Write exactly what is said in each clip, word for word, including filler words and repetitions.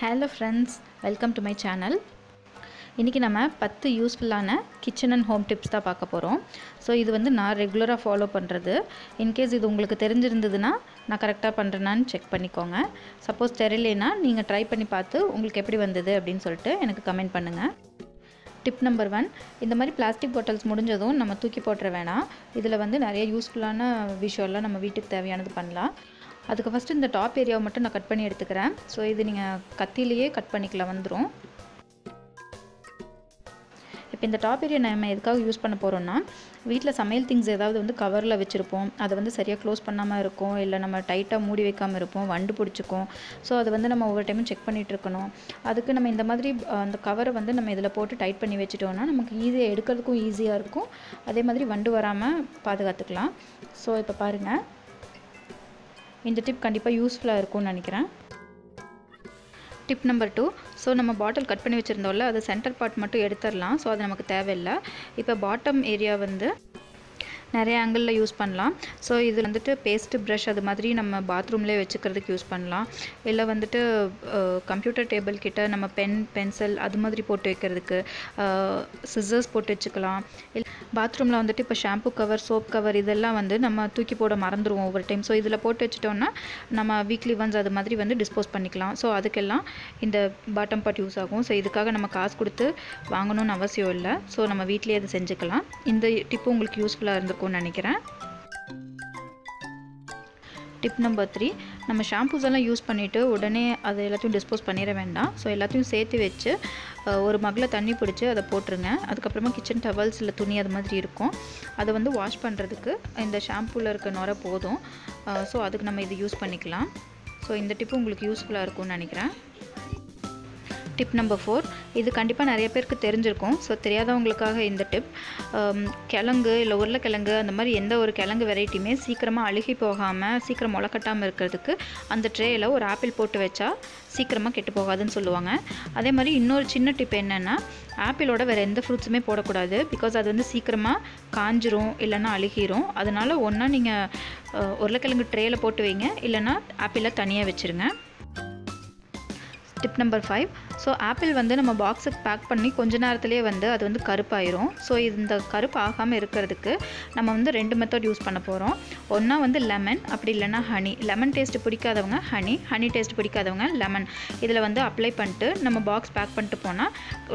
Hello friends, welcome to my channel. இன்னைக்கு நம்ம ten யூஸ்ஃபுல்லான கிச்சன் அண்ட் ஹோம் டிப்ஸ் தான் பார்க்க போறோம். சோ இது வந்து நான் ரெகுலரா ஃபாலோ பண்றது. இன் கேஸ் இது உங்களுக்கு தெரிஞ்சிருந்ததுனா நான் கரெக்ட்டா பண்றேனான்னு செக் பண்ணிக்கோங்க. சப்போஸ் தெரியலனா நீங்க ட்ரை பண்ணி பார்த்து உங்களுக்கு எப்படி வந்தது அப்படினு சொல்லிட்டு எனக்கு கமெண்ட் பண்ணுங்க. Tip number one, இந்த மாதிரி பிளாஸ்டிக் பாட்டில்ஸ் முடிஞ்சதும் நம்ம தூக்கி போட்ற வேணாம். இதுல வந்து நிறைய யூஸ்ஃபுல்லான விஷயம்லாம் நம்ம வீட்டுக்கு தேவையானது பண்ணலாம். அதுக்கு ஃபர்ஸ்ட் இந்த டாப் ஏரியாவை மட்டும் நான் கட் பண்ணி எடுத்துக்கிறேன். சோ இது நீங்க கத்தியிலேயே கட் பண்ணிக்கலாம் வந்துரும். இப்போ இந்த டாப் ஏரியா நம்ம எதுக்காக யூஸ் பண்ண போறோம்னா வீட்ல சமையல் things ஏதாவது வந்து கவர்ல வச்சிருப்போம். அது வந்து சரியா க்ளோஸ் பண்ணாம இருக்கும் இல்ல நம்ம டைட்டா மூடி வைக்காம இருப்போம், வண்டு பிடிச்சுக்கும். சோ அது வந்து நம்ம ஒவ்வொரு டைமும் செக் பண்ணிட்டு இருக்கணும். அதுக்கு நம்ம இந்த மாதிரி அந்த கவரை வந்து நம்ம இதல போட்டு டைட் பண்ணி வெச்சிட்டோம்னா நமக்கு ஈஸியா எடுக்கிறதுக்கும் ஈஸியா இருக்கும். அதே மாதிரி வண்டு வராம பாதுகாத்துக்கலாம். சோ இப்போ பாருங்க, இந்த டிப் கண்டிப்பா யூஸ்ஃபுல்லா இருக்கும்னு நினைக்கிறேன். Tip number two, so நம்ம பாட்டில் கட் பண்ணி வச்சிருந்தோம்ல அது சென்டர் பார்ட் மட்டும் எடுத்துறலாம். சோ அது நமக்கு தேவையில்லை. இப்போ பாட்டம் ஏரியா வந்து நிறைய ஆங்கிள்ல யூஸ் பண்ணலாம். சோ இது வந்துட்டு பேஸ்ட் பிரஷ் அது மாதிரி நம்ம பாத்ரூம்லயே வெச்சுக்கிறதுக்கு யூஸ் பண்ணலாம். இல்ல வந்துட்டு கம்ப்யூட்டர் டேபிள் கிட்ட நம்ம பென் பென்சில் அது மாதிரி போட்டு வைக்கிறதுக்கு சிசர்ஸ் போட்டு வெச்சுக்கலாம். பாத்ரூம்ல வந்துட்டு இப்ப ஷாம்பு கவர் சோப் கவர் இதெல்லாம் வந்து நம்ம தூக்கி போட மறந்துடுவோம் ஒவ்வொரு டைம். சோ இதல போட்டு வெச்சிட்டோம்னா நம்ம வீக்லி ஒன்ஸ் அது மாதிரி வந்து டிஸ்போஸ் பண்ணிக்கலாம். சோ அதுக்கெல்லாம் இந்த பாட்டம் பார்ட் யூஸ் ஆகும். சோ இதுக்காக நம்ம காசு கொடுத்து வாங்கணும்னு அவசியம் இல்ல. சோ நம்ம வீட்லயே இது செஞ்சுக்கலாம். இந்த டிப் உங்களுக்கு யூஸ்ஃபுல்லா இருக்கும்னு நினைக்கிறேன். டிப் நம்பர் three, நம்ம ஷாம்பூஸ் எல்லாம் யூஸ் பண்ணிட்டு உடனே அதை எல்லாத்தையும் டிஸ்போஸ் பண்ணிர வேண்டாம். சோ எல்லாத்தையும் சேர்த்து வெச்சு ஒரு மக்ல தண்ணி பிடிச்சு அதை போட்டுருங்க. அதுக்கு அப்புறமா கிச்சன் டவல்ஸ் இல்ல துணி அது மாதிரி இருக்கும். அதை வந்து வாஷ் பண்றதுக்கு இந்த ஷாம்பூல இருக்க நுரை போதும். சோ அதுக்கு நம்ம இது யூஸ் பண்ணிக்கலாம். சோ இந்த டிப் உங்களுக்கு யூஸ்ஃபுல்லா இருக்கும்னு நினைக்கிறேன். Tip number four, இது கண்டிப்பா நிறைய பேருக்கு தெரிஞ்சிருக்கும். சோ தெரியாதவங்களுக்காக இந்த டிப், கிழங்கு இல்ல உருளைக்கிழங்கு அந்த மாதிரி எந்த ஒரு கிழங்கு வெரைட்டியுமே சீக்கிரமா அழுகி போகாம சீக்கிரம் முளைக்கட்டாம இருக்கிறதுக்கு அந்த ட்ரேல ஒரு ஆப்பிள் போட்டு வெச்சா சீக்கிரமா கெட்டு போகாதுன்னு சொல்லுவாங்க. அதே மாதிரி இன்னொரு சின்ன டிப் என்னன்னா ஆப்பிளோட வேற எந்த ஃப்ரூட்ஸுமே போடக்கூடாது. பிகாஸ் அது வந்து சீக்கிரமா காஞ்சிரும் இல்லனா அழுகிரும். அதனால ஒண்ணா நீங்க உருளைக்கிழங்கு ட்ரேல போட்டு வைங்க இல்லனா ஆப்பிளை தனியா வெச்சிருங்க. Tip number five, so apple வந்து நம்ம பாக்ஸ்க்கு பேக் பண்ணி கொஞ்ச நேரத்திலே வந்து அது வந்து கருப்பாயிரும். சோ இந்த கருப்பு ஆகாம இருக்கிறதுக்கு நம்ம வந்து ரெண்டு மெத்தட் யூஸ் பண்ண போறோம். ஒண்ணா வந்து லெமன் அப்படி இல்லனா ஹனி. லெமன் டேஸ்ட் பிடிக்காதவங்க ஹனி, ஹனி டேஸ்ட் பிடிக்காதவங்க லெமன். இதல வந்து அப்ளை பண்ணிட்டு நம்ம பாக்ஸ் பேக் பண்ணிட்டு போனா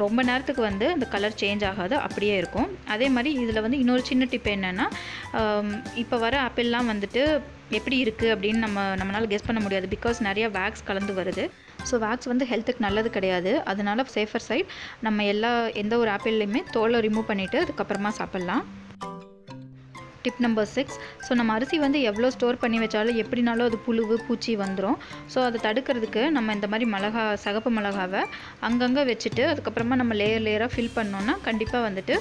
ரொம்ப நேரத்துக்கு வந்து அந்த கலர் சேஞ்ச் ஆகாது, அப்படியே இருக்கும். அதே மாதிரி இதல வந்து இன்னொரு சின்ன டிப் என்னன்னா இப்போ வர ஆப்பிள்லாம் வந்துட்டு எப்படி இருக்கு அப்படினு நம்ம நம்மனால கெஸ் பண்ண முடியாது. பிகாஸ் நிறைய வாக்ஸ் கலந்து வருது. சோ வாக்ஸ் வந்து ஹெல்த்துக்கு நல்லது கிடையாது. அதனால சேஃபர் சைடு நம்ம எல்லா எந்த ஒரு ஆப்பிள்லயுமே தோலை ரிமூவ் பண்ணிட்டு அதுக்கு அப்புறமா சாப்பிடலாம். Tip number six, சோ நம்ம அரிசி வந்து எவ்ளோ ஸ்டோர் பண்ணி வெச்சாலும் எப்படினாலும் அது புழுவு பூச்சி வந்துரும். சோ அதை தடுக்கிறதுக்கு நம்ம இந்த மாதிரி மிளகா சகப்பு மிளகாவை அங்கங்க வெச்சிட்டு அதுக்கு அப்புறமா நம்ம லேயர் லேயரா ஃபில் பண்ணோம்னா கண்டிப்பா வந்துட்டு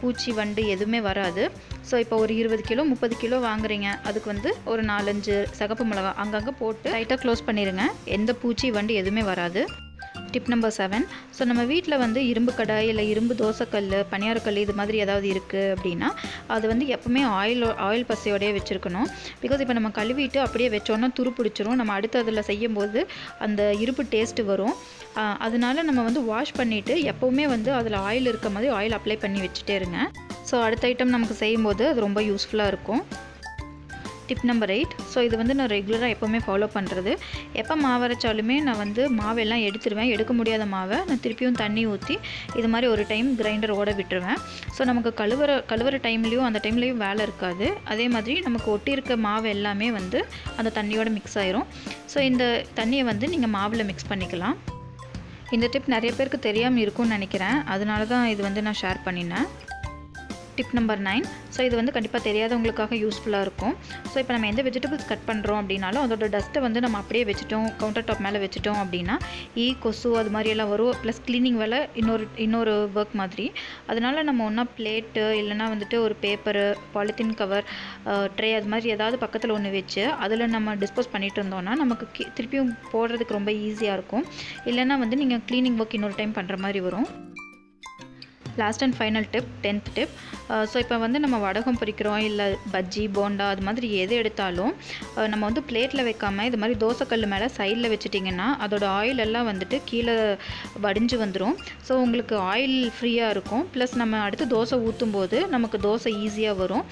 பூச்சி வண்டு எதுமே வராது. சோ இப்போ ஒரு இருபது கிலோ முப்பது கிலோ வாங்குறீங்க. அதுக்கு வந்து ஒரு நாலஞ்சு சகப்பு மிளகா அங்கங்க போட்டு டைட்டா க்ளோஸ் பண்ணிருங்க. எந்த பூச்சி வண்டு எதுமே வராது. Tip number seven, சோ நம்ம வீட்ல வந்து இரும்பு கடாய் இல்ல இரும்பு தோசை கல்லு பணியார கல்லு இது மாதிரி ஏதாவது இருக்கு அப்படினா அது வந்து எப்பவுமே ஆயில் ஆயில் பசையோட வெச்சிருக்கணும். because இப்போ நம்ம கழுவிட்டு அப்படியே வெச்சோம்னா துரு பிடிச்சிரும். நம்ம அடுத்து அதல செய்யும்போது அந்த இரும்பு டேஸ்ட் வரும். அதனால நம்ம வந்து வாஷ் பண்ணிட்டு எப்பவுமே வந்து அதல ஆயில் இருக்க மாதிரி ஆயில் அப்ளை பண்ணி வெச்சிட்டே இருங்க. சோ அடுத்த ஐட்டம் நமக்கு செய்யும்போது அது ரொம்ப யூஸ்ஃபுல்லா இருக்கும். Tip number eight, so இது வந்து நான் ரெகுலரா எப்பவுமே ஃபாலோ பண்றது. எப்ப மாவரைச்சாலுமே நான் வந்து மாவெல்லாம் எடுத்துடுவேன். எடுக்க முடியாத மாவை நான் திருப்பியும் தண்ணி ஊத்தி இது மாதிரி ஒரு டைம் கிரைண்டர் ஓட விட்டுருவேன். சோ நமக்கு கழுவற கழுவற டைம்லயும் அந்த டைம்லயும் வேலை இருக்காது. அதே மாதிரி நமக்கு ஒட்டி இருக்க மாவு எல்லாமே வந்து அந்த தண்ணியோட mix ஆயிரும். சோ இந்த தண்ணியை வந்து நீங்க மாவுல mix பண்ணிக்கலாம். இந்த டிப் நிறைய பேருக்கு தெரியாம இருக்கும்னு நினைக்கிறேன். அதனால தான் இது வந்து நான் ஷேர் பண்ணினேன். Tip number nine, சோ இது வந்து கண்டிப்பா தெரியாதவங்களுக்காக யூஸ்ஃபுல்லா இருக்கும். சோ இப்போ நம்ம எந்த வெஜிடபிள்ஸ் கட் பண்றோம் அப்படினாலும் அதோட டஸ்ட் வந்து நம்ம அப்படியே வெச்சிட்டோம் கவுண்டர் டாப் மேல வெச்சிட்டோம் அப்படினா ஈ கொசு அது மாதிரி எல்லாம் வரும். ப்ளஸ் க்ளீனிங் வேலை இன்னொரு இன்னொரு வர்க் மாதிரி. அதனால நம்ம ஒண்ணா பிளேட் இல்லனா வந்துட்டு ஒரு பேப்பர் பாலிதீன் கவர் ட்ரே அது மாதிரி ஏதாவது பக்கத்துல ஒன்னு வெச்சு அதுல நம்ம டிஸ்போஸ் பண்ணிட்டு இருந்தோம்னா நமக்கு திருப்பியும் போடுறதுக்கு ரொம்ப ஈஸியா இருக்கும். இல்லனா வந்து நீங்க க்ளீனிங் வர்க் இன்னொரு டைம் பண்ற மாதிரி வரும். Last and final tip, tenth tip. Uh, so இப்போ வந்து நம்ம வடகம் பொரிக்கிறோம் இல்ல பஜ்ஜி போண்டா அது மாதிரி எதை எடுத்தாலும் நம்ம வந்து பிளேட்ல வைக்காம இது மாதிரி தோசை கல்லு மேல சைடுல வெச்சிட்டீங்கன்னா அதோட oil எல்லாம் வந்துட்டு கீழ வடிஞ்சு வந்துரும். சோ உங்களுக்கு oil ஃப்ரீயா இருக்கும். பிளஸ் நம்ம அடுத்து தோசை ஊத்தும்போது நமக்கு தோசை ஈஸியா வரும்.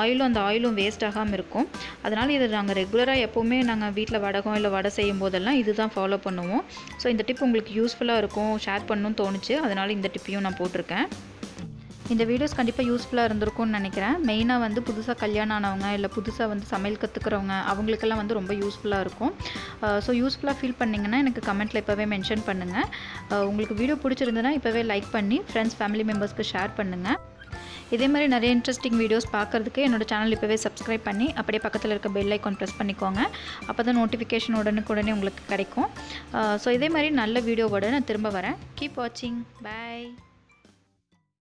oilம் அந்த oilம் வேஸ்ட் ஆகாம இருக்கும். அதனால இத நாங்க ரெகுலரா எப்பவுமே நாங்க வீட்ல வடகம் இல்ல வடை செய்யும்போதெல்லாம் இதுதான் ஃபாலோ பண்ணுவோம். சோ இந்த டிப் உங்களுக்கு யூஸ்புல்லா இருக்கும். ஷேர் பண்ணனும் தோணுச்சு. அதனால இந்த டிப்பையும் நான் போட்டுருக்கேன். இந்த வீடியோஸ் கண்டிப்பா யூஸ்புல்லா இருந்திருக்கும்னு நினைக்கிறேன். மெயினா வந்து புதுசா கல்யாணம் ஆனவங்க இல்ல புதுசா வந்து சமையல் கத்துக்கிறவங்க அவங்களுக்கு எல்லாம் வந்து ரொம்ப யூஸ்புல்லா இருக்கும். சோ யூஸ்புல்லா ஃபீல் பண்ணீங்கன்னா எனக்கு கமெண்ட்ல இப்பவே மென்ஷன் பண்ணுங்க. உங்களுக்கு வீடியோ பிடிச்சிருந்தா இப்பவே லைக் பண்ணி फ्रेंड्स ஃபேமிலி மெம்பர்ஸ்க்கு ஷேர் பண்ணுங்க. இதே மாதிரி நிறைய இன்ட்ரஸ்டிங் வீடியோஸ் பார்க்கிறதுக்கு என்னோட சேனல் இப்பவே Subscribe பண்ணி அப்படியே பக்கத்துல இருக்க bell icon press பண்ணிக்கோங்க. அப்பதான் நோட்டிஃபிகேஷன் உடனுக்குடனே உங்களுக்கு கிடைக்கும். சோ இதே மாதிரி நல்ல வீடியோவோட நான் திரும்ப வரேன். Keep watching. Bye.